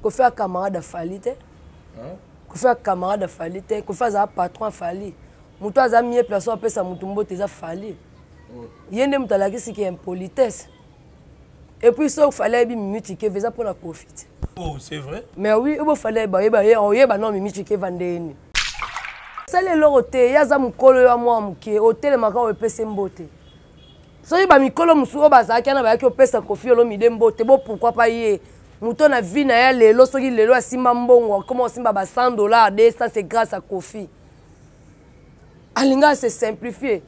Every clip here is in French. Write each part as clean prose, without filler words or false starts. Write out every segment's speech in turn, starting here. Koffi a camarade Fally té. Koffi a camarade Fally té. Koffi a patron Fally. Muto a mis en place après ça mutumbo teza Fally. Yende mutalaki c'est qui impolitesse. Et puis ça fallait bien Mimi Tshikeva pour la profiter. Oh c'est vrai. Mais oui il fallait bah non Mimi Tshikeva ndeni. Ça les loroté y a ça mukolo ya moi muké hôtel makao epese mbote. So y ba mikolo musuo bazaki na ba ki opesa Koffi Olomidé mbote bo pourquoi pas yé. Mouton a vu na lelo soki lelo asimba mbongo comment simba ba $100 ça c'est grâce à Koffi. Alinga s'est simplifié.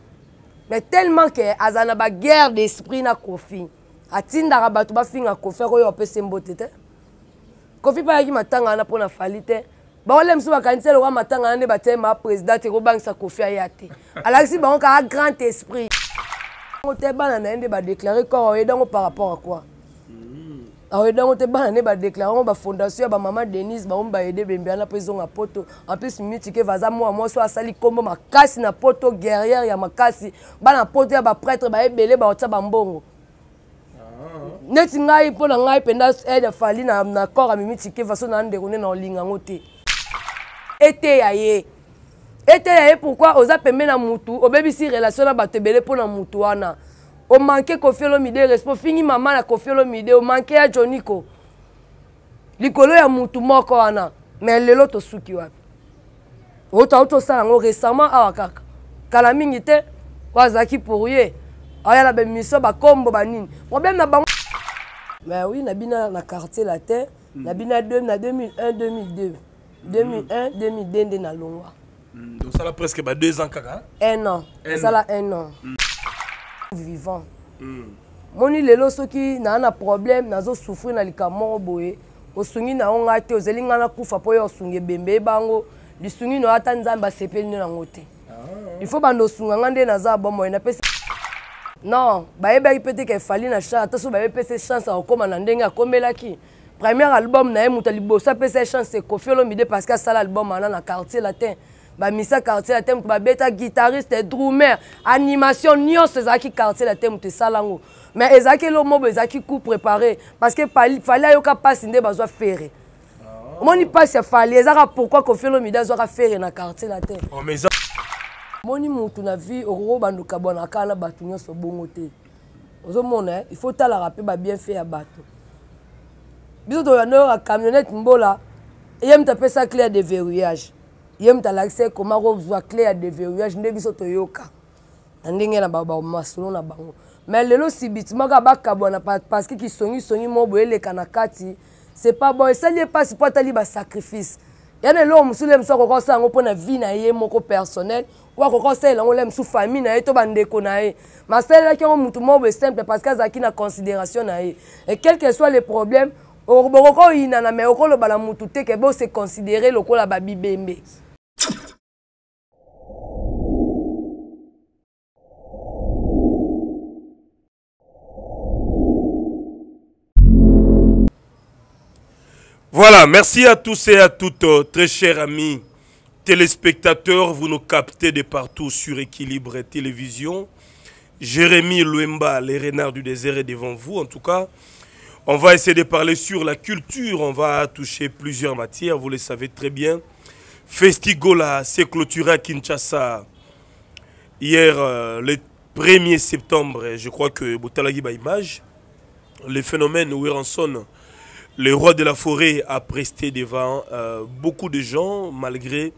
Mais tellement que azana ba guerre d'esprit na Koffi. Atinda rabatu ba finga Koffi oyo opesa mbote té. Koffi pa yaki matanga na pona falite. Ba olem so ba kaniselo wa matanga na ba tema président ko bangsa Koffi ayate. Alaxi ba on ka grand esprit. On te banana ndé ba déclarer quoi donc par rapport à quoi? Alors donc te banana ba déclarer ba fondation ba Mama Denise ba on ba aider bembe na prison à Poto. En plus Mimi Tshikeva vaza moi so asali kombo makasi na Poto guerrière ya makasi ba na Poto ya ba prêtre ba ebele ba otsa ba mbongo. Net ngai pona ngai penda aide Fally na corps à Mimi Tshikeva so na ndekone na linga ngote. Et pourquoi osa pembe na mutu obebisi relation na bato belé pona mutu wana on manquait Koffi Olomidé respect fini maman na Koffi Olomidé on manquait à Joniko likolo ya mutu moko wana mais lelo to suki wapi auto ça ngo récemment awakaka kala mingi te wazaki pourrier aya la bemiso ba kombo banini problème na ba mais oui na bina na quartier la terre na bina 2001 2002 2001 2002 na longwa. Donc ça a presque 2 ans kaka. Un an. Vivant. Moni lelo soki na na problème nazo souffrir na likamoro boye. Osungi na onga te ozelinga na kufa po yo sunge bembe bango. Lisungi no ata nzamba sepeli na ngote. Il faut bando sunga ngande na za bomo na pesa. Non, ba yeba ipete ke Fally na chance ataso ba pesa chance a koma na ndenga komelaki. Premier album na yemuta libosa pesa chance Koffi Olomidé parce que ça l'album ana na quartier latin. Ba misa quartier la thème ba beta guitariste drummer animation nyonso ezaki quartier la thème te salango mais ezaki lo mob ezaki coup préparé parce que Fally yoka passe ndé bazwa ferré moni passe Fally ezaka pourquoi Koffi Olomidé zoka ferré na quartier la thème moni mutu na vie oro banduka bona kala batu nyonso bongo te ozomona il faut tala rapper ba bien fait ya bato biso to ya no camionnette mbola yem tape ça clair de verrouillage. Il y a l'accès comme un roi clair de verrouillage, ne viso toyoka. N'engaine la baba maslon la bango. Mais le lot si bit maga bakabona parce que qui songi mobile les kanakati, c'est pas bon. Ça n'est pas si pas taliba sacrifice. Il y a des l'homme sous l'aime soit qu'on s'en reprend la vie naïe mon personnel ou à qu'on s'en l'aime sous famille naïe tout bandé konaïe. Mais celle-là qui ont mutu mobile simple parce qu'elles a qui na considération naïe et quel que soit les problèmes au boroko inana mais au colo balamutu te que beau se considérer le col la babi bembe. Voilà, merci à tous et à toutes, très chers amis téléspectateurs. Vous nous captez de partout sur Équilibre Télévision. Jérémy Luemba, les renards du désert, est devant vous. En tout cas, on va essayer de parler sur la culture. On va toucher plusieurs matières, vous le savez très bien. Festigola s'est clôturé à Kinshasa hier, le 1er septembre. Je crois que Botalagi Baimage, le phénomène Werrason, le roi de la forêt, a presté devant beaucoup de gens, malgré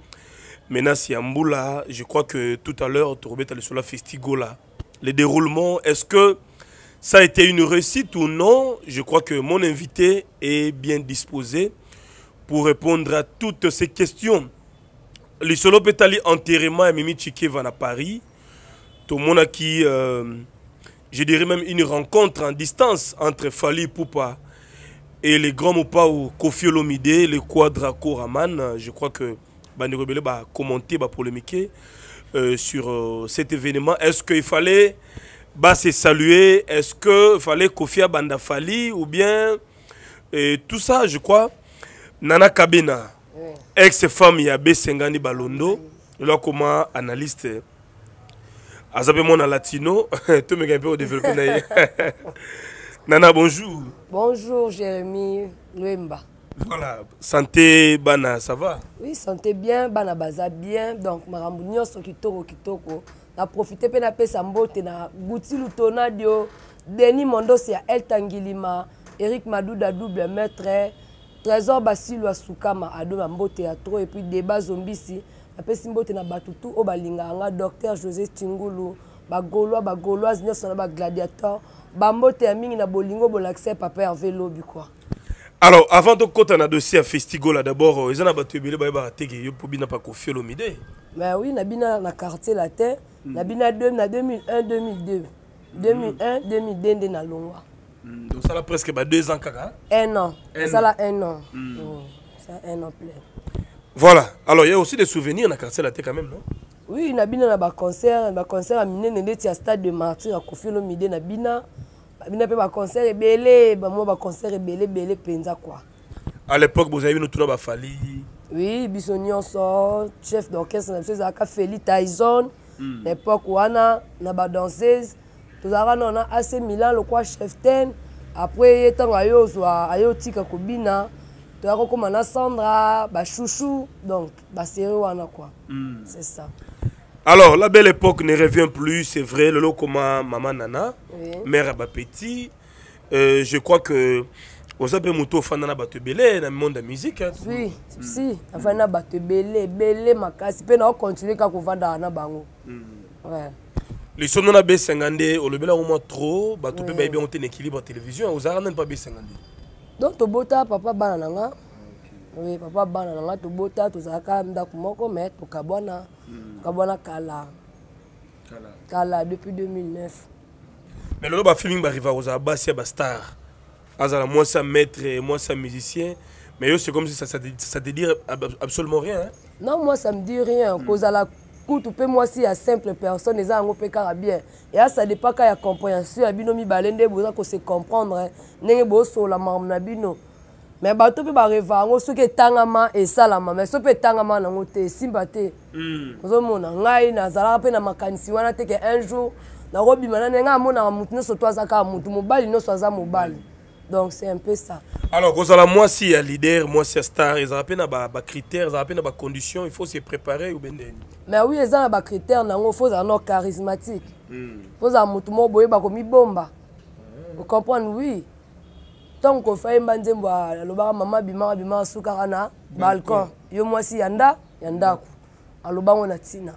menace Yamboula. Je crois que tout à l'heure, tu remettes sur la Festigola. Le déroulement, est-ce que ça a été une réussite ou non? Je crois que mon invité est bien disposé pour répondre à toutes ces questions. Le solo peut aller enterrement à Mimi Tshikeva à Paris. Tout le monde a qui, je dirais même une rencontre en distance entre Fally Ipupa et les grands Mopao Koffi Olomidé, le quadra Koraman. Je crois que Banderobele va commenter, va polémiquer sur cet événement. Est-ce qu'il fallait se saluer? Est-ce qu'il fallait Koffi à Banda Fally? Ou bien tout ça, je crois. Nana Kabena, ex-femme Yabe Sengani Balondo, là comment analyste. Azabemona Latino, tout me gagne au développement. Nana, bonjour. Bonjour Jérémy, Luemba. Voilà, santé, bana, ça va? Oui, santé bien, bana baza bien. Donc, marambunion so kitoko kitoko. Na profité pe na pesa mbote na gouti lutona dio. Denis Mondos ya El Tangilima, Eric Madouda double maître, Trésor Basile wa Soukama ado na mbote ya trop et puis débat zombisi. Na pesa mbote na batutu obalinga anga docteur José Tingulu, ba Gaulois ba Gauloise nyoso na ba gladiateur, ba mbote ya mingi na bolingo bolakse papa ya vélo bi quoi. Alors, avant de côté on a dossier à Festigola, d'abord, ils ont abattu les baratés qui ont pu pas Koffi Olomidé. Ben oui, Nabina na quartier la terre, Nabina 2001-2002, 2001-2002 na Longwa. Donc ça a presque 2 ans kaka. Un an. Ça a 1 an plein. Voilà. Alors il y a aussi des souvenirs na quartier la terre quand même, non? Oui, Nabina na concert à Miné à stade de Martyr à Koffi Olomidé Nabina. Il y a un concert rebellé, penza quoi. À l'époque, vous avez vu notre Fally. Oui, Bissonion, chef d'orchestre, Fally Tyson. À l'époque, on a une danseuse. Nous avons AC Milan, le quoi chef ten. Après, il y a eu Tika Kobina. Nous avons Sandra, Chouchou. Donc, c'est quoi. C'est ça. Alors, la belle époque ne revient plus, c'est vrai, le lot comme Maman Nana, oui. Mère à Bapeti. Je crois que Osabe Mouto Fanana Batebele, dans le monde de la musique. Hein, oui, si, Fanana Batebele, Bele Makasi, puis on continue quand on va dans la bango. Les sons de la B50, on le bela au moins trop, Batebele, oui. Baby, on tient Équilibre Télévision, on n'a pas B50. Donc, tu bota, papa Banana. Oui, papa Banana, tu bota, tu zaka, m'dakumoko, mais tu kabwana. Kabwana Kala depuis 2009. Mais le film arrive à Bassi à Star. Moi, ça maître et moi, ça musicien. Mais c'est comme si ça ne te dit absolument rien. Non, moi, ça ne me dit rien. Cause à la cour, tu peux moi si à simple personne, ils ont un peu carabien. Et ça dépend quand il y a compréhension. Il y a balende, il se comprendre. Il y a la marmabino. Mais bateau peut arriver, on se fait tangama et salama, mais se fait tangama dans notre sympathie. Nous sommes en Haïti, nous allons faire ma canne. On a été un jour, la robe maintenant n'est pas mon amour, nous sommes trois à quatre, mon bal, nous sommes à mon bal. Donc c'est un peu ça. Alors, quand on a moi si un leader, moi si un star, ils ont appelé à critères, ils ont appelé à conditions, il faut se préparer ou bien. Mais oui, ils ont à critères, il faut un charismatique, il faut un mouton boy, bah comme une bombe. Vous comprenez, oui. Tant qu'on fait un maman bima soukarana balcon yo moi si yanda alobango na tina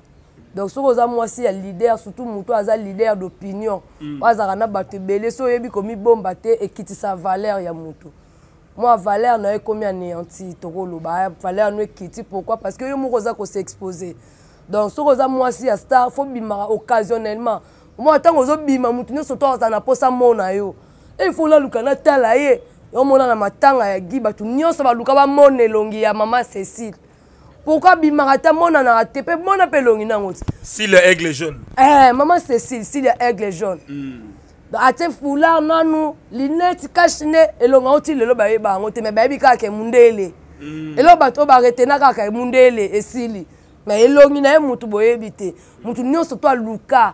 donc so koza moi si ya leader surtout muto aza leader d'opinion bazarana batebele so yebi komi bomba te ekitisa valeur ya muto moi valeur na ekomi anéanti tokolo ba valeur no ekiti pourquoi parce que yo mo koza ko s'exposer donc so koza moi si ya star faut bima occasionnellement moi tant kozo bima muto nyo so to azana posa mona yo. Il faut la luka na talaye yomona na matanga ya giba tu nyosa ba luka ba mone longi ya maman Cécile pourquoi bimarata mona na atepe mona pe longi na ngoti si l'aigle jaune maman Cécile si l'aigle jaune ate foulard nanu linette cachine elonga oti lelo ba yeba ngote me ba bi ka ke mundele elo ba to ba retena ka ka mundele esili mais elongi na mutu boyebite mutu nyoso to luka.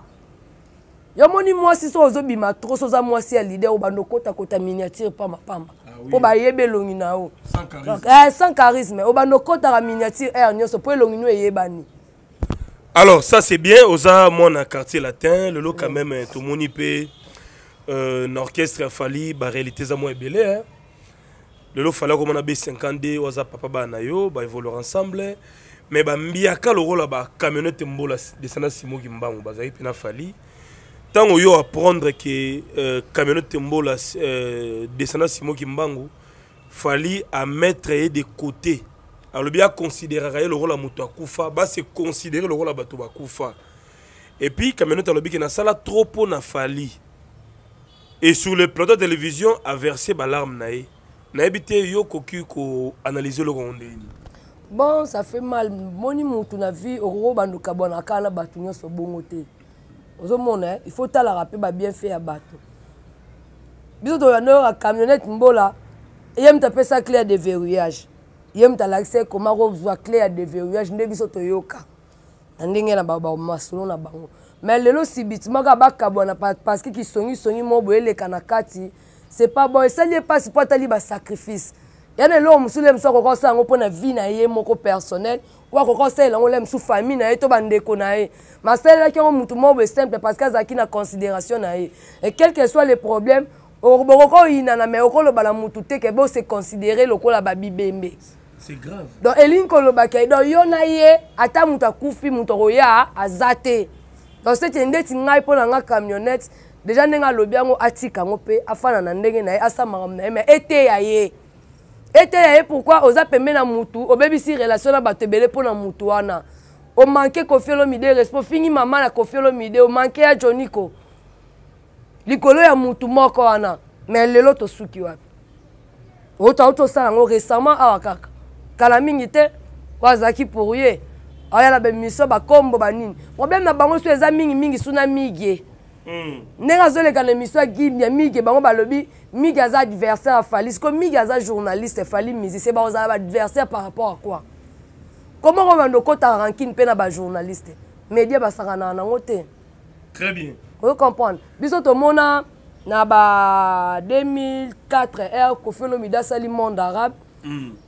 Yamoni moi si so zo bima trop soza moi si leader ou bando kota miniature pamba o ba yebe longina o sans charisme o bando kota miniature air nyoso po longino yebani. Alors ça c'est bien oza mon quartier latin le lot quand même tout moni pe orchestre Fally ba réalité za moi ebelé hein le lot fallait comme on a B52 oza papa ba na yo ba évoluer ensemble mais ba mbiaka le rôle ba camionnette mbola descendant Simo Kimbangu ba zayi pe na Fally. Tant qu'on a apprendre que camionnette Mbola descendant Simo Kimbangu, Fally à mettre de côté. Alors bien considérer le rôle à Moutou Akoufa, bah c'est considérer le rôle à Batou Akoufa. Et puis camionnette Alobi qui na sala trop pour na Fally. Et sur le plateau de télévision a versé balarme nae. Naebité yo koku ko analyser le rendez. Bon ça fait mal. Moni Moutou na vie au roba nous kabona kana Batou nyo so bongote. Il faut que rappeler bien fait à bateau. Bisous de camionnette Mbola, il y a ça clé à déverrouillage. Il y a l'accès comment on clé à déverrouillage. Ne bisous de yoka. Mais le lot si bit, parce que qui sont les canakati, c'est pas bon. Ça n'est pas si pas sacrifice. Il y a des gens qui ont pour la vie personnelle, ou qui famille, mais celle qui est simple parce qu'elle a considération. Et quels que soient les problèmes, se considérer le c'est grave. Donc, et pourquoi on a permis la moutou, on a si relation à Batebele pour la moutouana. On manquait Koffi Olomidé, respect fini maman à Koffi Olomidé, on manquait à Johniko. L'icolo ya moutou mokoana, mais elle est suki wa. Autant auto ça récemment à Kaka. Kalamingité, Wazaki pourrier. Aya la bemiso ba combo banin. Problème na bango sur les amis mingi suna migé. Négazo les canémissois qui migé bango balobi. Migaza adversaire à Fally, comme Migaza journaliste et Fally musicien, c'est adversaire par rapport à quoi? Comment on va nous ranking pena ba journaliste? Média ba sarana na ngote. Très bien. Vous comprenez? Biso to mona na ba 2004 Koffi Olomidé sali monde arabe.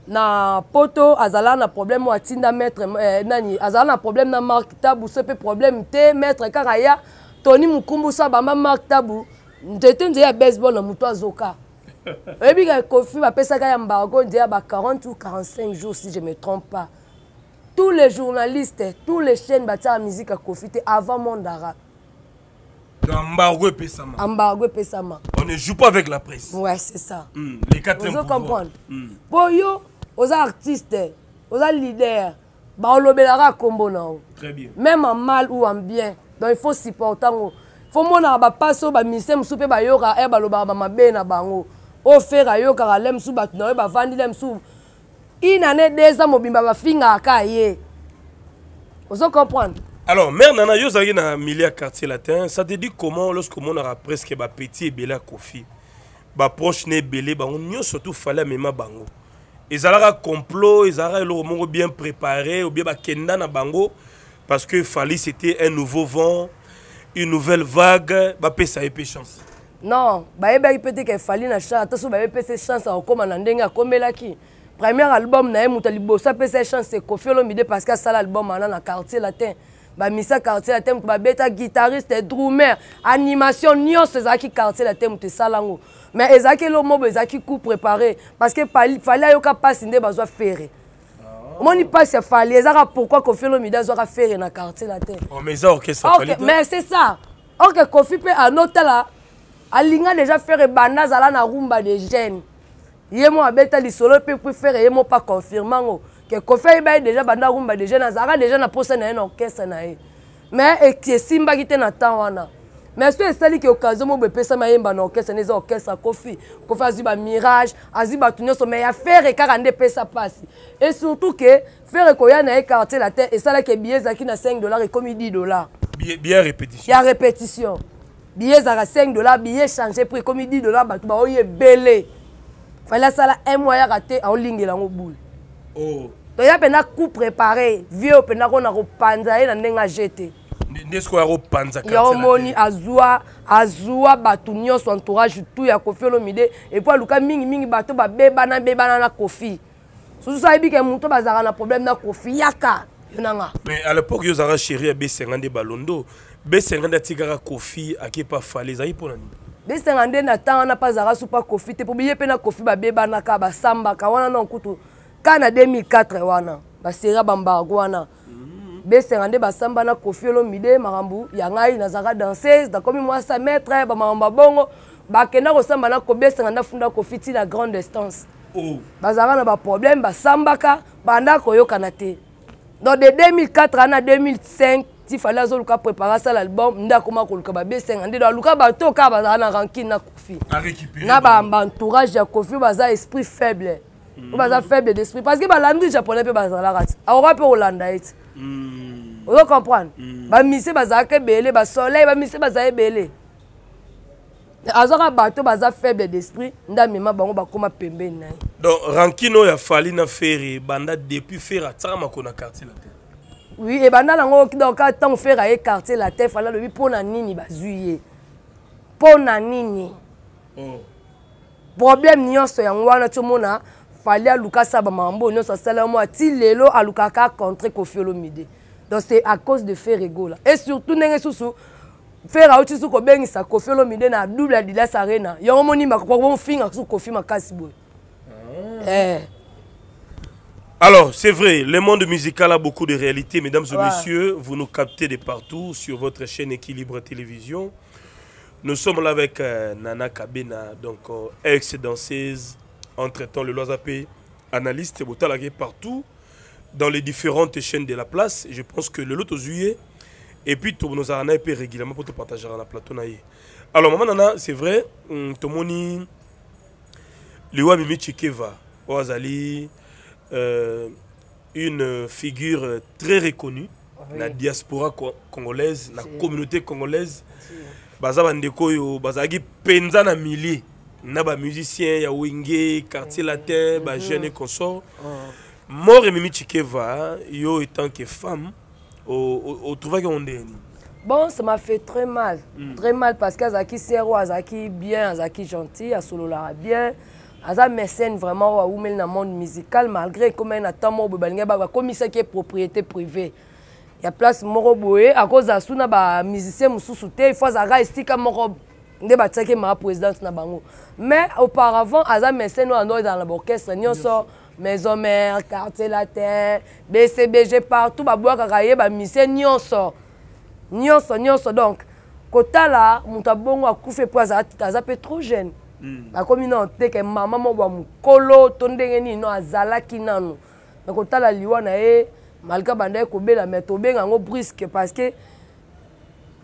Na poto azala na problème wa tinda maître nani azala na problème na marque tabou ce pe problème té maître Karaya Tony Mukumbu sa ba marque tabou. J'étais à baseball dans Moutoua Zoka. Et puis, Koffi m'a pensé qu'il y a un embargo de 40 ou 45 jours, si je ne me trompe pas. Tous les journalistes, tous les chaînes battent la musique à Koffi avant le monde arabe. Embargo et Pessama. Embargo et Pessama. On ne joue pas avec la presse. Ouais, c'est ça. Les quatre pouvoirs. Vous comprenez. Pour vous, aux artistes, aux leaders, on l'obéira combo. Très bien. Même en mal ou en bien. Donc, il faut supporter. Faut mon aba passo ba misem soupe ba yoka e ba loba ba mabena bango o fera yoka ralem sou bat na ba vandi lem sou inane deza mobimba ba finga akaye ozo comprendre. Alors mère nana yo zaki na milieu quartier latin ça te dit comment lorsque mon aura presque ba petit et bela Koffi ba proche né belé ba on surtout fallait mema bango ezalaka complot ezara lo mongo bien préparé ou bien ba kenda na bango parce que Fally c'était un nouveau vent. Une nouvelle vague, il ça a chance. Non, il peut que Fally na chance. Attention, il peut chance à premier album na ça peut chance c'est Koffi Olomidé parce que ça l'album na quartier latin. Ba misa quartier latin ba beta guitariste, drummer, animation nyon c'est zaki quartier latin te salango. Mais ezaki lo mob ezaki coup préparé parce que Fally yo ka passe ndé bazwa ferré. Mon y passe à Fally, pourquoi Koffi Olomidé doit faire dans le quartier latin. Oh, mais ça, ok, ça okay, mais c'est ça. Ok, Koffi peut à noter là, à l'inga déjà faire banaz à la rumba des jeunes. Yémo a bêta li solo peut faire et yémo pas confirmant que Koffi est déjà banaz rumba des jeunes, Azara déjà n'a posé un orchestre. Mais et qui est Simba qui était dans le temps. Mais c'est ça qui est l'occasion de faire un orchestre, un orchestre à Koffi. Koffi a dit un mirage, a dit un tunnel, mais il y a faire et 42 ça passe. Et surtout que faire un quartier la terre, et ça qui est billet qui est $5 et comme $10. Billet répétition. Il y a répétition. Billet à $5, billet changé prix comme $10, il est belé. Il fallait ça un moyen raté en ligne et en boule. Oh. Donc il y a un coup préparé, vieux, il y a un coup panzaï, il y a un jeté. Yomoni azwa azwa batunyo son entourage tout ya Koffi Olomidé et puis luka mingi mingi bato ba bebana na Koffi. Sous ça ibi ke muto bazara na problème na Koffi yaka yonanga. Mais à l'époque yo zara chéri B50 de Balondo B50 atigara Koffi akipa Fally zayi pour nani. B50 na temps na pas zara sou pas Koffi te pour biye pe na Koffi ba bebana ka ba samba ka wana na nkutu ka na 2004 wana ba sera bambargo wana. B50 basamba na Koffi Olomidé marambu yangai nazaka danseuse da comme moi sa maître ba maramba bongo ba kenda ko samba na ko B50 funda Koffi ti la grande distance. Oh bazaka na ba problème ba sambaka banda ko yokana te. Donc de 2004 à 2005 ti fallait azoluka préparer ça l'album nda koma ko luka ba B50 do luka ba to ka ba na ranking na Koffi. A récupérer na ba entourage ya Koffi baza esprit faible. Ou baza faible d'esprit parce que ba langue japonais pe baza la rat. A ora pe holanda it. Vous comprenez? Bah misé bazake belé, bah soleil, bah misé bazaye belé. Azora bato baza faible d'esprit, ndamima bango bakoma pembe nayi. Donc rankino ya Fally na ferre, banda depuis ferra tsama kona quartier la terre. Oui, et banda nango donc tant ferra e quartier la terre, fala le bi pona nini bazuye. Pona nini. Oh. Problème nyonso ya ngwana tshomona Fally Ipupa Sabamambo, non, ça c'est là moi, Tilelo Alukaka contre Koffi Olomidé. Donc c'est à cause de faire rigoler. Et surtout, faire à outil sous Kobeng, ça Koffi Olomidé na double à Dilas Arena. Il y a un moni, ma propre fin à sous Koffi Makasibou. Alors, c'est vrai, le monde musical a beaucoup de réalités. Mesdames et messieurs, vous nous captez de partout sur votre chaîne Équilibre Télévision. Nous sommes là avec Nana Kabena, donc ex-danseuse, entre-temps le Loisapé, analyste, botalagué partout, dans les différentes chaînes de la place. Et je pense que le loto juillet, et puis tout nous a un peu régulièrement pour te partager à la plateau. Alors, maman Nana, c'est vrai, tout le monde, le Mimi Tshikeva, Oazali. Une figure très reconnue, oui. La diaspora congolaise, la communauté congolaise. Bazabandekoyo, bazagi penza na mili, naba musicien ya wingé, quartier latin, ba jeune et consort. Mort et Mimi Tshikeva, yo étant que femme, au trouva qu'on est. Bon, ça m'a fait très mal, très mal parce qu'Azaki Serro, Azaki bien, Azaki gentil, Asolola bien. Aza mécène vraiment ou même dans le monde musical malgré comme un attendant au balanga ba commissaire qui est propriété privée. Il y a place moroboé à cause de suna ba musicien mususu te il faut aza estika morob ne ba tsake ma présidente na bango. Mais auparavant aza mécène nous dans l'orchestre nyonso maison mère quartier latin BCBG partout ba boaka kaye ba musicien nyonso. Nyonso donc kota la muta bongo akufe po aza pe trop jeune. La commune a dit que maman m'a dit que tondengeni no azalaki nanu mais quand la liwana e malgré bandai kobela mais tobenga ngo brusque parce que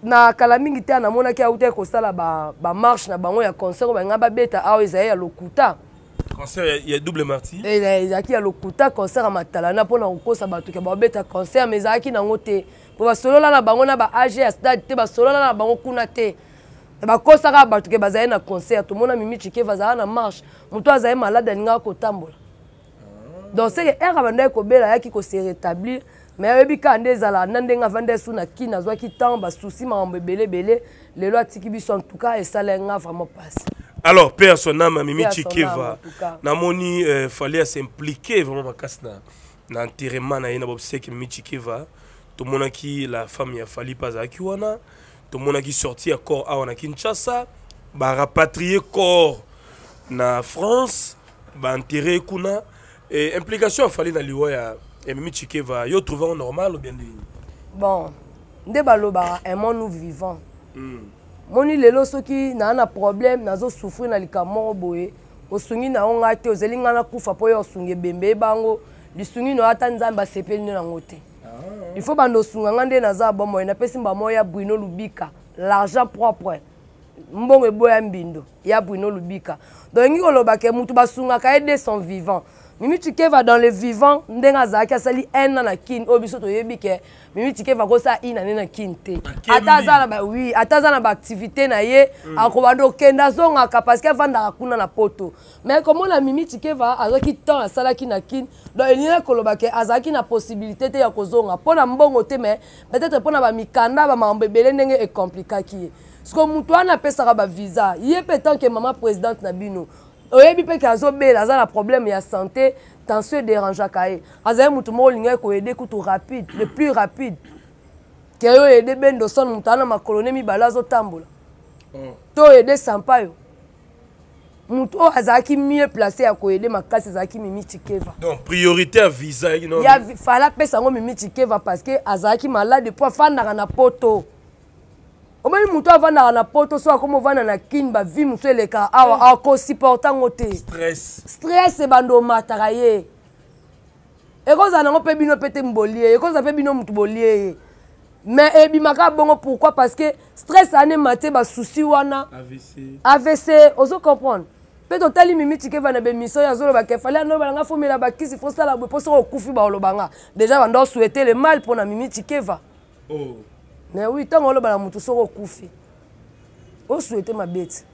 na kalamingi te na mona ki auté ko sala ba marche na bango ya concert ba nga ba beta a ezaya ya lokuta concert ya double martyr et ezaki ya lokuta concert matala na pona kokosa bato ke ba beta concert mais ezaki nango te po ba solola na bango na ba AG ya stade te ba solola na bango kuna te. Et bah quand ça va, parce que bazaï na concert, tout le monde a Mimi Tshikeva bazaï na marche, mon toi bazaï malade n'inga kotambola. Donc c'est que elle avandé kobela ya ki ko se rétablir, mais ebi kande zala nandenga avandé sous na ki na zwa ki tamba souci ma mbebelebele, les lois tiki biso en tout cas et ça l'enga vraiment passe. Alors personne n'a Mimi Tshikeva, na moni fallait s'impliquer vraiment ma kasna, na enterrement na yena bobsek Mimi Tshikeva, tout le monde qui la femme ya Fally pas akiwana. Tout le monde qui sorti à corps à Kinshasa, va rapatrier corps na France, va enterrer kuna et implication fallait dans l'Iwa et Mimi Tshikeva. Yo trouvé normal ou bien dit. Bon, débaloba un monde nous vivant. Moni lelo soki na na problème na zo souffrir na likamoro boye, osungi na onga te ozelinga na kufa po yo sunge bembe bango, lisungi no atanzamba sepelni na ngote. Il faut que nous soyons l'argent propre. Il y a Bruno Lubika. Donc, il faut que nous soyons vivants. Mimi Tshikeva dans les vivants, nous avons un an à kin. Mimi Tshikeva a un an à kin. Oui, atazana ba activité na ye, akobando kenda zonga parce que vanda kuna na poto. Mais comme on a Mimi Tshikeva azaki temps à sala kin na kin, donc il y a koloba ke azaki na possibilité te ya kozonga. Pona mbongo te mais peut-être pona ba mikanda ba mambebele ndenge e compliqué ki. Ce que mutu ana pesaka ba visa, il est peut-être que maman présidente na bino. Oyebi pe kazo bela za la problème ya santé tension dérange kae azaye mutu mo linga ko aider kutu rapide le plus rapide ke yo aider bendo son mutana ma colonie mi balazo tambola to aider sampayo mutu azaki mieux placé à ko aider makasi azaki Mimi Tshikeva donc priorité à visa you know ya fala pesa ngo Mimi Tshikeva parce que azaki malade po fanda na poto. Au moins, muto avana na poto so akomo vana na kinba vi muto eleka awa ako supportant ngote stress e bando mataraye e koza na ngope bino pete mbolié e koza pe bino mutu bolié mais e bimaka bongo pourquoi parce que stress ane maté ba souci wana AVC ozo comprendre peto tali Mimi Tshikeva na be mission ya zolo ba kefala no balanga fomela ba kisi fo sala bo so okufi ba olobanga déjà bando souhaiter le mal pour na Mimi Tshikeva. Mais oui, tant que on souhaite ma bête.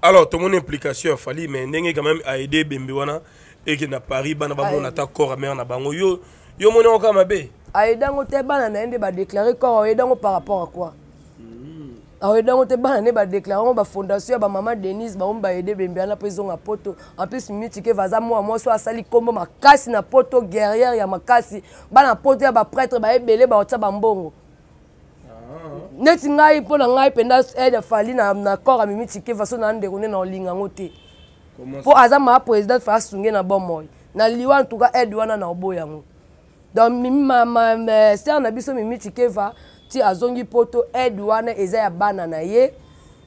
Alors, tout mon implication, Fally, mais n'engagez quand même à aider Bembewana et que na Paris, ban on attaque corps à mer, na bango yo yo mon oncle ma bête. Aider on te ban na ende ba déclarer corps, aider on par rapport à quoi? Alors te ba ne ba déclarons ba fondation ba Mama Denise ba on ba aider bembe na prison a poto. En plus Mimi Tshikeva za moi so asali kombo makasi na poto guerrière ya makasi ba na poto ya ba prêtre ba ebele ba otsa ba mbongo. Neti ngai pona ngai penda aide Fally na corps Mimi Tshikeva so na ndeko na olingango te. Po azama président fa sunge na bomoy. Na liwa en tout cas aide wana na oboyango. Donc ma sœur na biso Mimi Tshikeva azongi poto aide wana ezaya bana na ye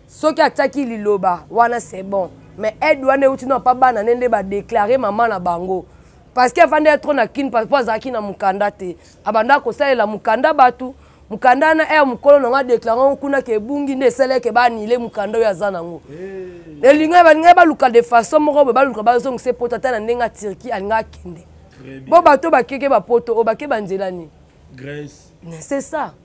soki ataki liloba wana c'est bon mais aide wana uti na pa bana nende ba déclarer maman na bango parce que avant d'être na kin parce pas zaki na mukanda te abanda ko salela mukanda batu mukanda na mukolo na déclarer kuna ke bungi ne seleke bani le mukanda ya zanango ne linga ba luka de façon moko ba luka ba zong se poto tata na ndenga Turki alinga kende bo bato ba keke ba poto obake ba nzelani Grèce c'est ça.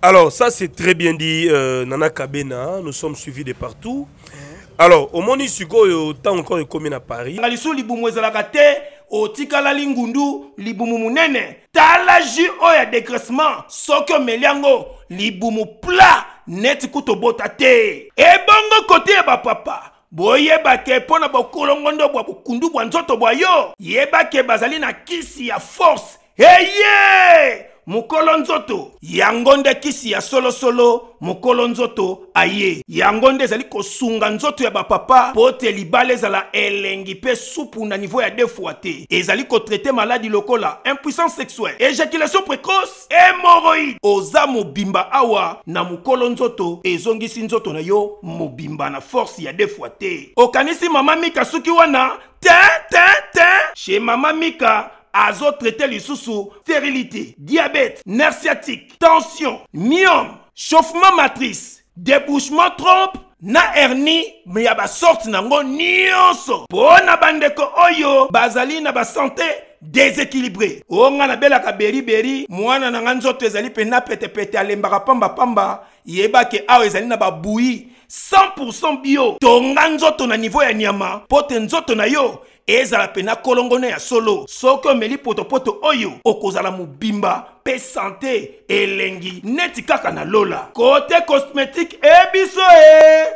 Alors ça c'est très bien dit Nana Kabena, nous sommes suivis de partout. Alors au moment où tu as encore une commune à Paris. Boyeba ke pona bokolongondo bwa kundu bwa nzoto bwa yo yeba ke bazali na kisi ya force heye mukolo nzoto yangonde kisi ya solo solo mukolo nzoto aye yangonde ezali kosunga nzoto ya bapapa po te libale ezala elengi pe supu na niveau ya 2 fois te ezali kotraite maladi lokola impuissance sexuelle éjaculation précoce hémorroïde oza mobimba awa na mukolo nzoto ezongisi nzoto na yo mobimba na force ya 2 fois te okanisi mama Mika suki wana chez mama Mika azo traité les sous-sous, férilité, diabète, nerf sciatique, tension, myome, chauffement matrice, débouchement trompe, na hernie, mais y'a ba sorte nango nyonso. Pona bandeko oyo, bazali na ba santé déséquilibrée. Onga na bela ka beri beri, mwana na nga nzoto ezali pena pete pete alembaka pamba pamba, yeba ke awe ezali na ba bouillie 100% bio. Tonga nzoto na niveau ya nyama, pote nzoto na yo. Ezala pena kolongone ya solo soko meli poto poto oyo okozala mubimba pe santé elengi neti kaka na lola côté cosmétique ebiso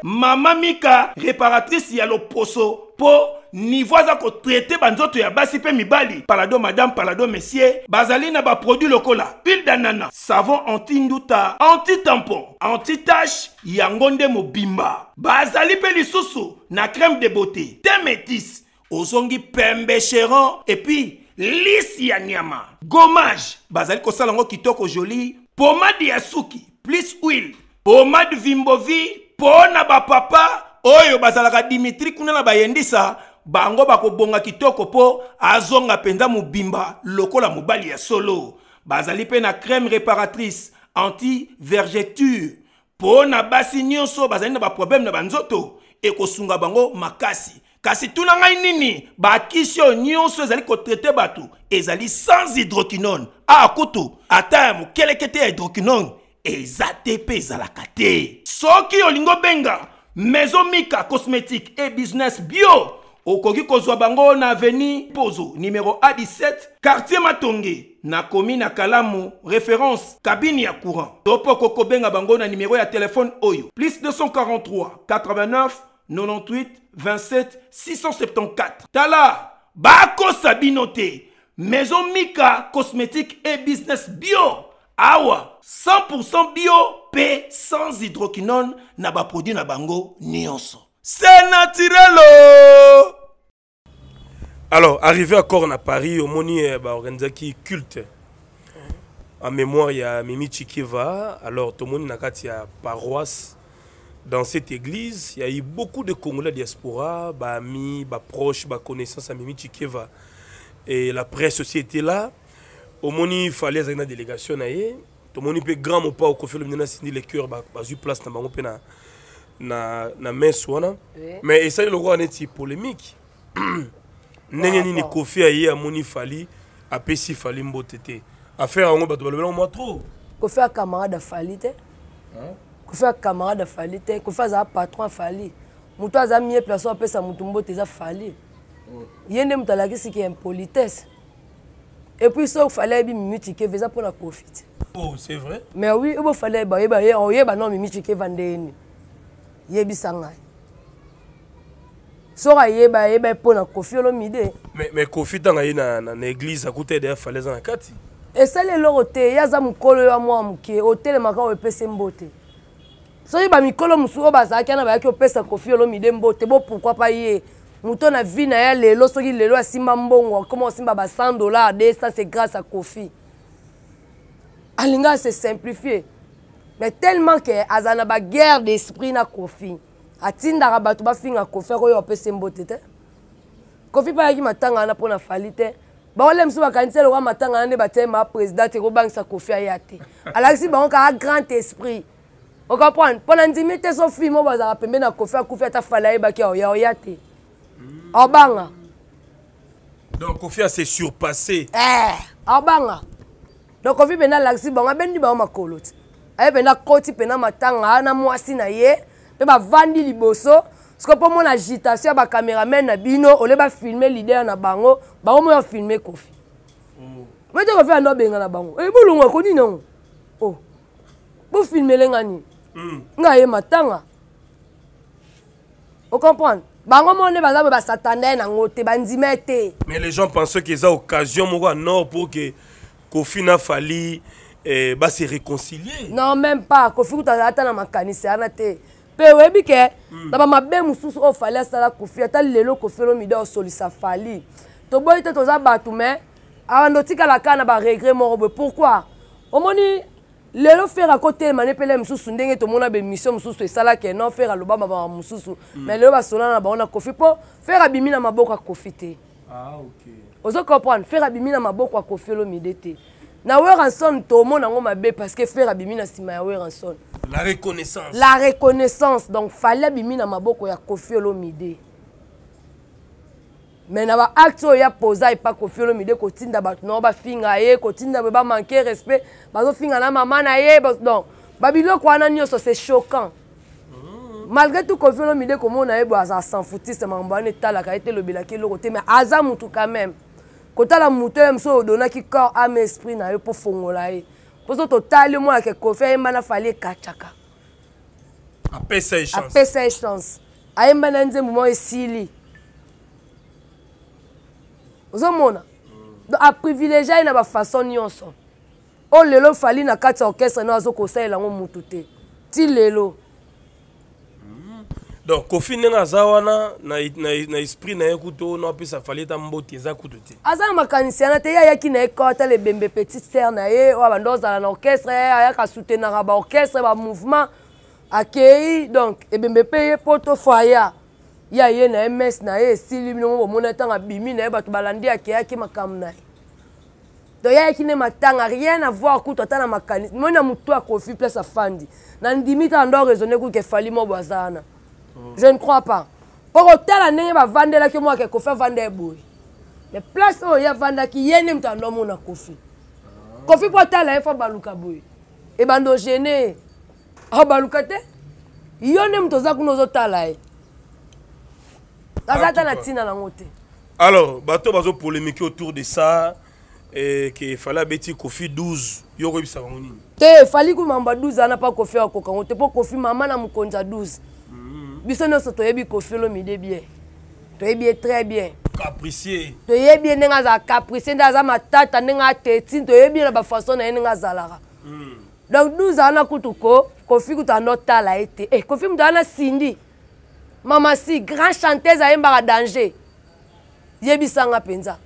Mama Mika réparatrice ya loposo po niveau za ko traiter banzoto ya basi pe mibali palado madame palado monsieur bazali na ba produit lokola huile d'ananas savon anti nduta anti tampon anti tache yangonde mobimba bazali pe lisusu na crème de beauté temetis ozongi pembe chéron et puis lisi ya nyama gommage bazali kosala ngo kitoko joli pomade ya suki plus huile pomade vimbovi pona ba papa oyo bazalaka Dimitri kuna na bayendisa bango bakobonga kitoko po azonga penza mubimba lokola mobali ya solo bazali pe na crème réparatrice anti vergeture pona basi nyonso bazali na ba problème na banzoto ekosunga bango makasi kasi tout nanga nini ba kisho nyonso ezali ko traiter batu ezali sans hydroquinone a kutu ata mokelekete hydroquinone ezate pe ezala kate soki olingo benga Maison Mika cosmétique et business bio okoki kozwa bango na avenue Pozo numéro A17 quartier Matonge na commune na Kalamu référence cabine ya courant topo koko benga bango na numéro ya téléphone oyo plus 243 89 98 27 674. Tala, Bako Sabinote, Maison Mika, cosmétique et business bio. Awa, 100% bio, P, sans hydroquinone, naba produit nabango, nyonso. C'est naturel. Alors, arrivé à Corne à Paris, au Moni, organisaki culte. En mémoire, il y a Mimi Tshikeva. Alors, tout le monde y a paroisse. Dans cette église, il y a eu beaucoup de Congolais diaspora, bah amis, bah proches, bah connaissances à Mimi Tshikeva. Et la presse aussi était là. Au moment où il fallait une délégation, tout le monde peut grand ou pas au Koffi Olomidé, le cœur, bah eu place dans ma messe. Mais ça, le roi est polémique. Nengenini Koffi aye, à Moni Fally, à Pessi Fally Mbotete. Affaire à on va te balayer, on m'a trop. Koffi a camarade Fally. Koffi a camarade Fally, Koffi a patron Fally. Mouto a mis place à Pesa Moutumbo, t'es à Fally. Yende moutalagi, c'est qu'il y a une politesse. Et puis ça, il fallait Mimi Tshikeva pour la profiter. Oh, c'est vrai? Mais oui, il fallait Mimi Tshikeva vendre. Yebisanga. Sora yeba pour la Koffi Olomidé. Mais Koffi dans l'église à côté de fallait en Kati. Et ça les loroté, yaza mukolo ya moi muke, hôtel makao epese mbote. Soyi ba mikolo musuo bazaki na ba ki opesa Koffi Olomidé mbote, bon pourquoi pas yé. Mouton a vu na lelo soki lelo asimba mbongo, comment asimba ba $100 de ça c'est grâce à Koffi. Alinga c'est simplifié. Mais tellement que azana ba guerre d'esprit na Koffi. Atinda rabato ba finga Koffi ko yo pese mbote te. Koffi pa yaki matanga na pona falite. Ba olem so ba kanitse lo matanga ande ba tema president ko bank sa Koffi ayate. Alaxi ba on ka grand esprit. On comprend pona ndimite so fimo ba za pembe na Koffi akufi ta falaye ba ki ya oyate. Obanga. Donc Koffi a s'est surpassé. Obanga. Donc Koffi bena alaxi ba on bendi ba makolote. Aye bena koti pena matanga na mwasi na ye. Je vais liboso parce que pour mon agitation, je caméraman bino, on va filmer l'idée na bango, on filmer Koffi. Mais tu vas faire un obéng na bango. Et vous l'avez connu non? Oh, vous filmez les gani. N'ayez matanga. Vous comprenez? Bango mon ne bazar bazar satané na ngote bandimete. Mais les gens pensent qu'ils ont occasion moi non pour que Koffi na Fally bah se réconcilier. Non même pas. Koffi tu as atteint ma canisse arrêté. Pewebi ke na ba mabe mususu o fale sala Koffi ata lelo Koffi Olomidé o solisa Fally to boy te toza batu mais awandotika la kana ba regret mon robe pourquoi omoni lelo faire à côté mané pele mususu ndenge to mona be mission mususu e sala ke non faire loba ba mususu mais lelo ba solana na ba ona Koffi po faire abimi na maboko Koffi te ah OK ozo comprendre faire abimi na maboko Koffi Olomidé te na Werrason to mona ngo mabe parce que faire abimi na sima ya Werrason. La reconnaissance. La reconnaissance. Donc, fallait bimi na maboko ya Koffi Olomidé. Mais naba acto ya posa et pas Koffi Olomidé kotinda ba no ba finga ye kotinda ba manquer respect bazo finga na maman na ye donc babilo ko ananyo so c'est choquant. Malgré tout Koffi Olomidé comme on a eu à s'en foutir c'est mambane tala ka été lobela ki lokote mais azam tout quand même. Kota la mutem so donna ki corps âme esprit na yo pour fongola ye. Parce que total, moi, que Koffi a fallu kachaka. Après sa chance. Après sa chance. A un moment ici. Vous avez a privilégié la façon dont on lelo fallu na quatre orchestres na zo conseil la mutute. Ti lelo. Donc Koffi n'a zawana na esprit na ekuto na pesa fallu ta mbote za kutute. Azana makanisana te ya ki na ekota le bembe petite sœur na ye wa bandoza na orchestre ya ka soutenir ba orchestre ba mouvement akei donc e bembe paye poto foya ya ye na ms na ye sili no mona tanga bimi na ba to balandi akei ki makam na. Donc ya ki ne matanga rien à voir kuto tana makanis mona mutu a Koffi place a fandi na ndimita ndo raisonner ku ke fallu mo bazana. Je ne crois pas. Pour autant, il va vendre là que moi qui Koffi vendre boy. Mais place où il y a vendre qui est même dans mon Koffi. Koffi pour autant là il faut baluka boy. Et bando gêné. Ah baluka te? Il y a même toza ku nozo talai. Tazata na tina na ngote. Alors, bato bazo polémique autour de ça et que fallait beti Koffi 12 yoko bisa ngoni. Te fallait ku mamba 12 ana pas Koffi akoka ngote pour Koffi mama na mukonza 12. Bisonno so toyebi Koffi Olomidé bien. Toyebi très bien. Capricier. Toyebi nenga za capricier ndaza matata nenga tetine toyebi na ba façon na nenga zalara. Donc 12 ans na kutuko Koffi kutano tala été. Eh Koffi mudana Cindy. Mama si grand chanteuse ayemba danger. Yebisanga penza.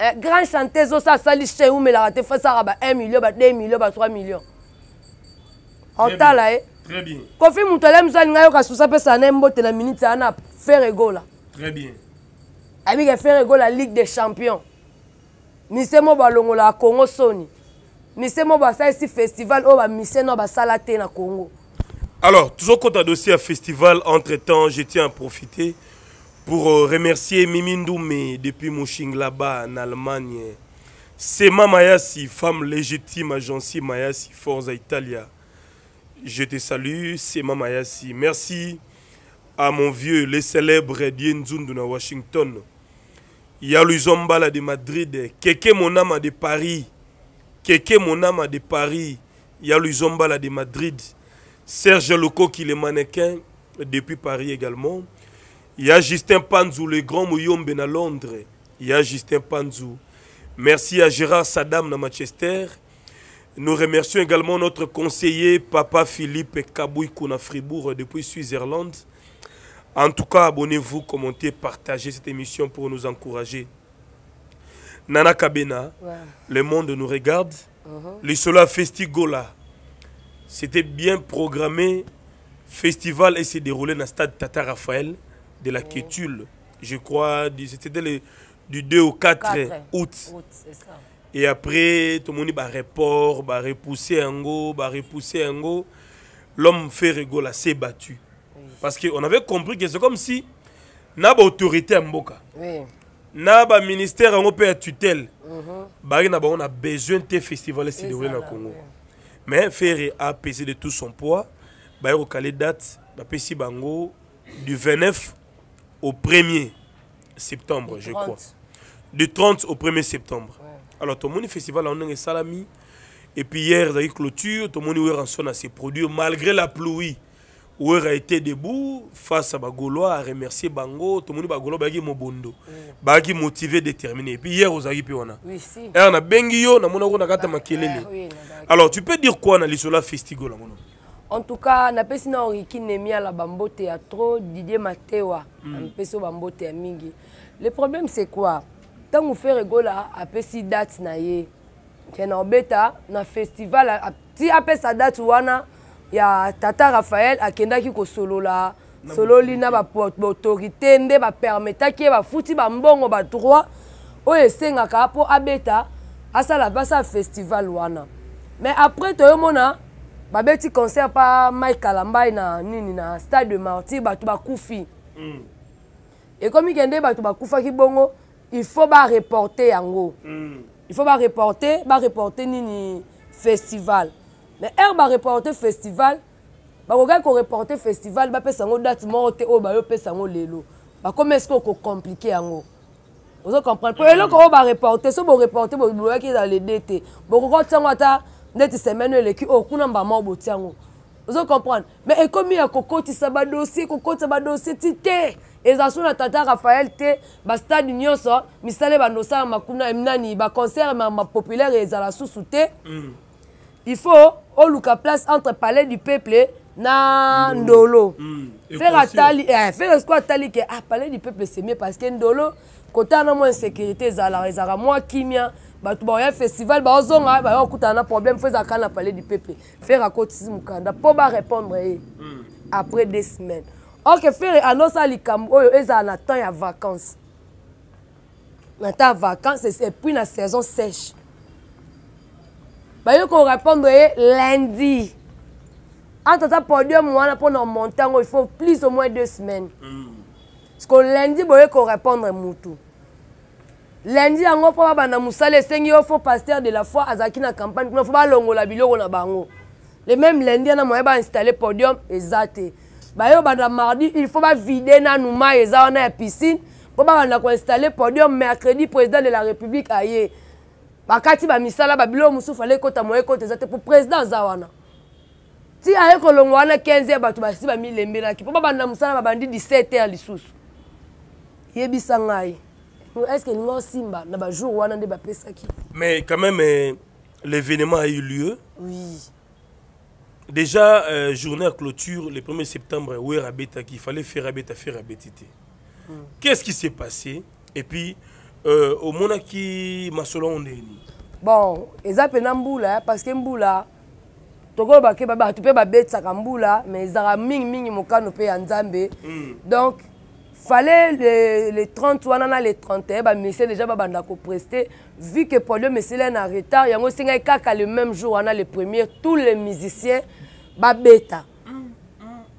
Eh grand chanteuse o sa sali chez ou me la raté face à ba 1 million ba 2 millions ba 3 millions. En tala très bien. Koffi Moutalem Zangayo Kasusa Pesanembo te la minute ana Festigola. Très bien. Ami que Festigola Ligue des Champions. Misemo balongo la Congo Sony. Misemo basa ici festival o ba miseno ba salaté na Congo. Alors, toujours compte à dossier à festival entre-temps, je tiens à profiter pour remercier Mimi Ndoumé depuis Mouching là-bas en Allemagne. Sema Mayasi, femme légitime agence Mayasi Forza Italia. Je te salue, c'est Mama Yassi. Merci à mon vieux, les célèbres Dien Zundu na Washington. Yalu Zombala de Madrid, Keke Monama de Paris, Keke Monama de Paris, Yalu Zombala de Madrid, Serge Loco qui est mannequin depuis Paris également. Il y a Justin Panzou, le grand Mouyombe à Londres. Il y a Justin Panzou. Merci à Gérard Saddam de Manchester. Nous remercions également notre conseiller, Papa Philippe Kabouikou à Fribourg depuis Suisse-Irlande. En tout cas, abonnez-vous, commentez, partagez cette émission pour nous encourager. Nana Kabena, wow. Le monde nous regarde. Le Sola Festigola, c'était bien programmé. Festival et s'est déroulé dans le stade Tata Raphaël de la Quétule. Je crois, c'était du 2 au 4 août. Et après, tout le monde a report, a repoussé un go, a repoussé un go. L'homme fait rigoler, s'est battu. Parce qu'on avait compris que c'est comme si nous avons autorité à Mboka. Nous avons un ministère en tutelle. On a besoin de festivals qui se déroulent dans le Congo. Mais Ferré a pesé de tout son poids. Il a recalé date du 29 au 1er septembre, je crois. Du 30 au 1er septembre. Alors, tout le monde festival en un salami. Et puis hier, il y a eu clôture. Tout le monde a rançonné à ses produits malgré la pluie. Où a été debout face à Bagolois, à remercier Bango, tout le monde Bagolois, Bagui Mobondo, Bagui motivé, déterminé. Et puis hier, aux arrivés, on a. Oui, si. Et on a Bengio, on a Gata Makelele. Alors, tu peux dire quoi, on a l'Isola Festigola? En tout cas, on a pensé que Riki Nemia la Bambo Théâtre, Didier Matewa, on a pensé Bambo Théâtre Mingi. Le problème, c'est quoi? Tant que vous faites Rigola, on a pensé date, on a un festival, on a pensé sa date, il y a Tata Raphaël à Kenda qui est solo là. Solo lina ba autorité nde ba permettre que ba fouti ba mbongo ba droit o esenga ka po abeta asala basa festival wana. Mais après to mona ba beti concert par Mike Kalambayi na nini na stade de Martyr ba to ba kufi. Et comme il kende ba to ba kufa ki bongo, il faut ba reporter yango. Il faut ba reporter nini festival. Mais elle va reporter le festival. Comment est-ce qu'on peut compliquer? Vous comprenez? Pour elle, va reporter. Si vous reportez, vous voyez qu'il y a les DT. Vous comprenez? Mais comme il y a un dossier, ils ont la Tata Raphaël, le stade d'union, ils concert populaire et ils ont il faut au luka place entre palais du peuple na Ndolo. Faire atali faire ce qu'on atali que palais du peuple c'est mieux parce que Ndolo côté on a moins sécurité zala zara moi kimia bah tu vas au festival bah ozonga bah on coûte un problème faut zaka na palais du peuple faire à côté si mukanda pour pas répondre après 2 semaines. Ok faire annonce à likambo ils ont un temps à vacances. Un temps à vacances et puis la saison sèche. Bah, qu'on répondre lundi. Entre ta podium, on a pendant montant, il faut plus au moins 2 semaines. Parce que lundi, bah, qu'on répondre moutou. Lundi, on va pas moussale, seigneur, faut pasteur de la foi, azaki na campagne, il faut pas longo la bilo, on a bango. Le même lundi, on a installé podium, exacté. Bah, on mardi, il faut pas vider na nouma, exact, on a piscine, pour pas on a installé podium mercredi, président de la République aïe. Bakati ba misala ba bilo musu fallait kota moye kota zate pour président zawana. Ti aye ko longwana 15h ba tuba si ba milembe na ki. Papa ba na musala ba bandi 17h lisusu. Yebisa ngai. Est-ce que nous simba na ba jour wana de ba pesa ki? Mais quand même l'événement a eu lieu. Oui. Déjà journée à clôture le 1er septembre où Rabeta qui fallait faire abetité. Qu'est-ce qui s'est passé? Et puis au monde qui m'a solondé. Bon, ils appellent Mboula parce que Mboula, tu peux pas bête à Mboula, mais ils ont ming mon canopé en Zambé. Donc, fallait les 30 ou les 31, mais c'est déjà pas bandako presté. Vu que pour le monsieur est en retard, il y a aussi un cas qu'à le même jour, on a les premiers, tous les musiciens, bête.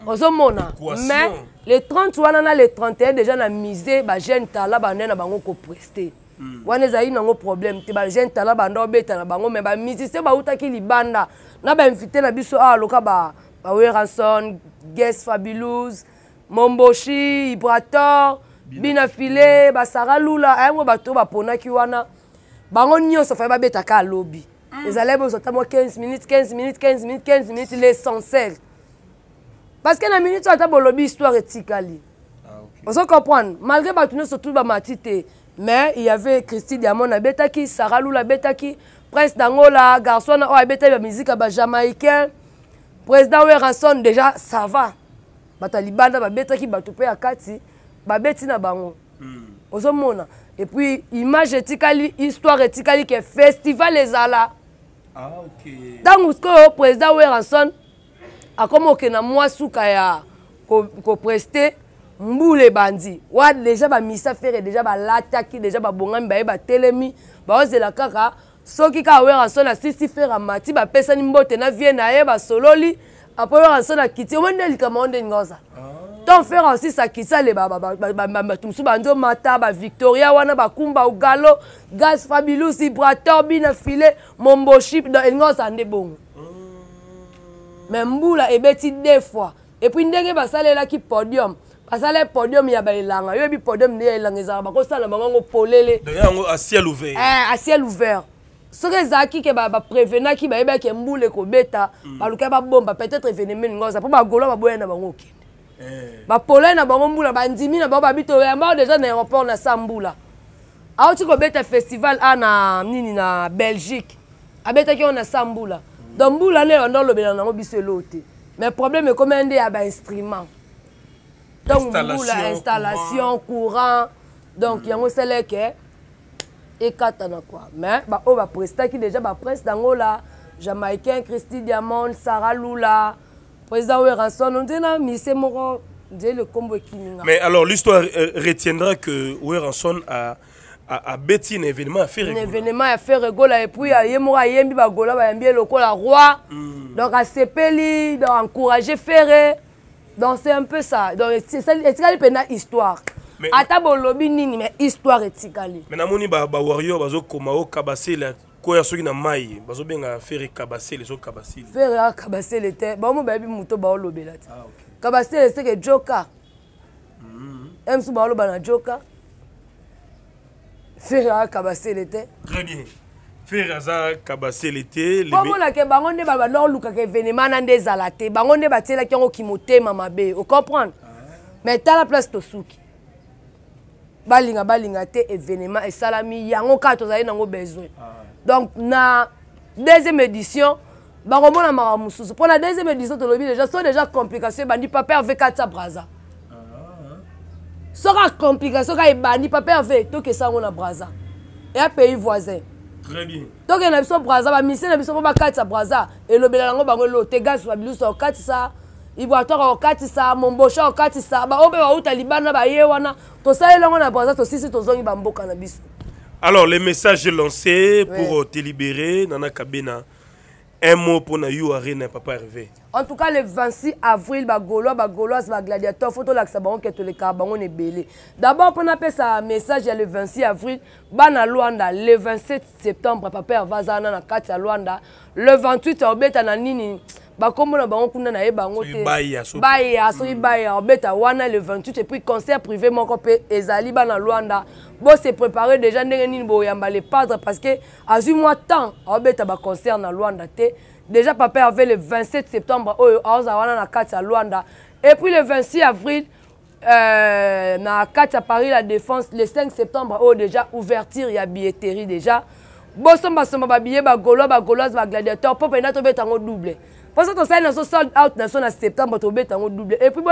Mais les 30 ou les 31 déjà na misé ba jeune tala bande na bango ko prester. Wana zayi nango problème te ba jeune tala bando beta na bango mais ba musicien ba uta ki libanda na ba invité na biso a loka ba Werrason, Guest Fabulous, Momboshi, Ibrator, Bina filé, ba Sarah Lou la, ayo bato ba pona kiwana. Bango nyonso fa ba betaka lobby. Les élèves ont 15 minutes, l'essentiel. Parce que dans la minute, on a histoire éthique. Vous comprenez, malgré que nous sommes tous matité, mais il y avait Christine Diamond, Sarah Lou, Prince d'Angola, Garçon, la musique jamaïcaine, Président Werrason, déjà, ça va. Et puis, image éthicale, histoire éthicale, qui est festival et zala. Ah, ok. Dans le président Werrason, a comme on a moi soukaya, qu'on preste, mbou les bandits. Ouah, déjà, bah, misa faire, déjà, bah, l'attaque, déjà, bah, bongan, bah, telemi, bah, on se la kaka. Ceux qui ont Werrason, a sissi faire à mati, bah, personne mbote, na vien aye, bah, sololi, après Werrason a quitté, on est le commande de Ngoza. Tant faire aussi ça qui ça les mata Victoria wana bakumba ugalo gaz fabulous vibrateur bina filet mombo chip dans une grosse année bon mais mboula et beti deux fois et puis ndenge basale la ki podium basale podium ya balanga yo bi podium ne elanga za ba ko sala bango polele yango à ciel ouvert à ciel ouvert ce que zaki ke ba prévenant ki ba yeba ke mboule ko beta baluka ba bomba peut-être événement ngoza pour ba golo ba boya na bango ba polena ba ngombula ba ndimina ba babito ya mort déjà na aéroport na Samboula. A outi ko beta festival ana nini na Belgique. A beta ki on na Samboula. Donc mbula ne on lo bela na ngo biso loté. Mais problème est comme un des ba instrument. Donc mbula installation courant. Donc yango seleke e katana quoi. Mais ba o ba presta ki déjà ba prince d'Angola, Jamaïcain Christine Diamond, Sarah Lou la. Président Werrason, on dit le combo qui n'a. Mais alors l'histoire retiendra que Werrason a bêti un événement à faire. Un événement à faire rigoler et puis à Yemora Yembi Bagola va bien le roi. Donc à Sepeli, donc encourager Ferré. Donc c'est un peu ça. Donc c'est ça une histoire. À ta bolobi nini mais histoire éthique. Mais namoni ba warrior bazo komao kabasé la. Quoi ceux qui n'ont maille, bazo benga faire kabasser les autres kabasser. Faire kabasser les terres, bah mon baby muto ba olobelate. Kabasser c'est que Joker. M sou ba olobana Joker. Faire kabasser les terres. Très bien. Faire ça kabasser les terres. Comment la ke bango ne ba lor luka ke venema na ndezalate, bango ne ba tiela ki ngo kimote mama be, vous comprenez? Mais ta la place tosuki. Balinga balinga te événement et salami yango ka tozali nango besoin. Donc, na deuxième édition, pour la deuxième édition, les gens sont déjà complications. Bandi papa avec 400 braza. Sera complication quand bandi papa avec tout que ça on a braza. Et un pays voisin. Très bien. Donc on a besoin braza, la mission a besoin de 400 braza. Et le belango bango lo tegas va bilou sur 400. Iboatora au 400, Mombosha au 400. Ba obe wa utalibana ba yewana. To ça elongo na braza to sisi to zongi bamboka na biso. Alors, les messages lancés pour te libérer, Nana Kabena, un mot pour Nayu Arena, papa Hervé. En tout cas, le 26 avril, Bagolo, Bagoloise, Bagladiateur, photo l'axabon, que le carbon est belé. D'abord, pour appeler ça un message, le 26 avril, Bana Luanda, le 27 septembre, papa Hervazana, na Katia Luanda, le 28, Obeta Nanini, Bakomona, Bakuna, Naebangote, Baya, Soibaya, Obeta Wana, le 28, et puis concert privé, mon copé, Ezali, Bana Luanda. Bon, c'est préparé déjà, les padres, parce que, à 8 mois de temps, il y a un concert dans Luanda. Déjà, papa avait le 27 septembre, à Luanda. Et puis, le 26 avril, à Paris, la Défense, le 5 septembre, il y a déjà ouverture, il y a billetterie déjà. Bon, il billet, gladiateur, pop, il y a double. Parce que, tu sold out, en septembre, tu as double. Et puis,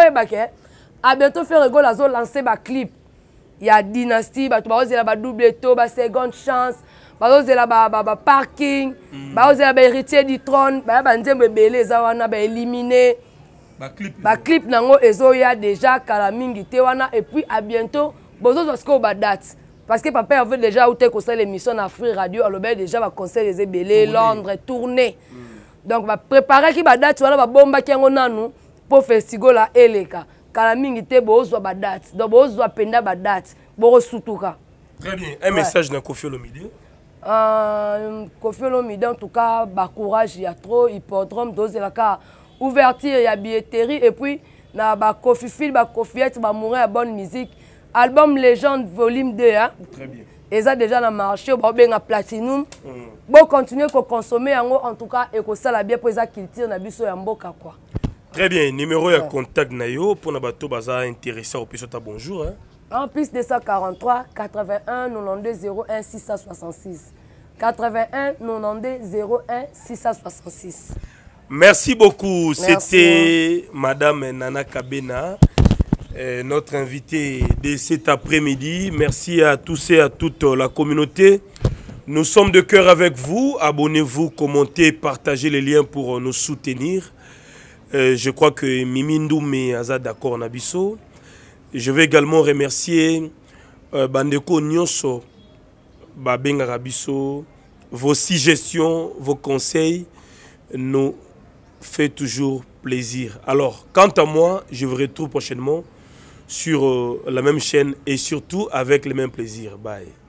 à bientôt, faire lancer ma clip. Il y a dynastie, il y a double tour, seconde chance, il y a parking, il y a héritier du trône, il y a éliminé. Le clip est déjà calamité. Et puis à bientôt, il y a date. Parce que papa avait déjà outé conseil l'émission à Free Radio, il a déjà conseil les Ebélé, Londres, tournée. Donc, préparer qui va date, il y a bomba qui est pour Festigola et les cas. Kalamingité bozo badate do bozo penda badate boro sutuka. Très bien, un message d'un Koffi Olomidé. Koffi Olomidé en tout cas ba courage il y a trop hippodrome dose la ka ouverture il y a billetterie et puis na ba Koffi fil ba Koffiette ba mourir à bonne musique Album Légende Volume 2. Hein? Très bien. Et ça déjà dans le marché, on a platinum. Bon, continuer à consommer, en tout cas, et que ça la bien pour la culture, on a vu sur un beau cas. Très bien, numéro de contact nayo pour nabato baza intéressant au Pissota bonjour. Hein? En plus 243 81 92 01 666. 81 92 01 666. Merci beaucoup. C'était Madame Nana Kabena, notre invitée de cet après-midi. Merci à tous et à toute la communauté. Nous sommes de cœur avec vous. Abonnez-vous, commentez, partagez les liens pour nous soutenir. Je crois que Mimi Ndoumé aza d'accord Nabiso. Je vais également remercier Bandeko Nyoso, Babenga Rabiso, vos suggestions, vos conseils nous fait toujours plaisir. Alors, quant à moi, je vous retrouve prochainement sur la même chaîne et surtout avec le même plaisir. Bye.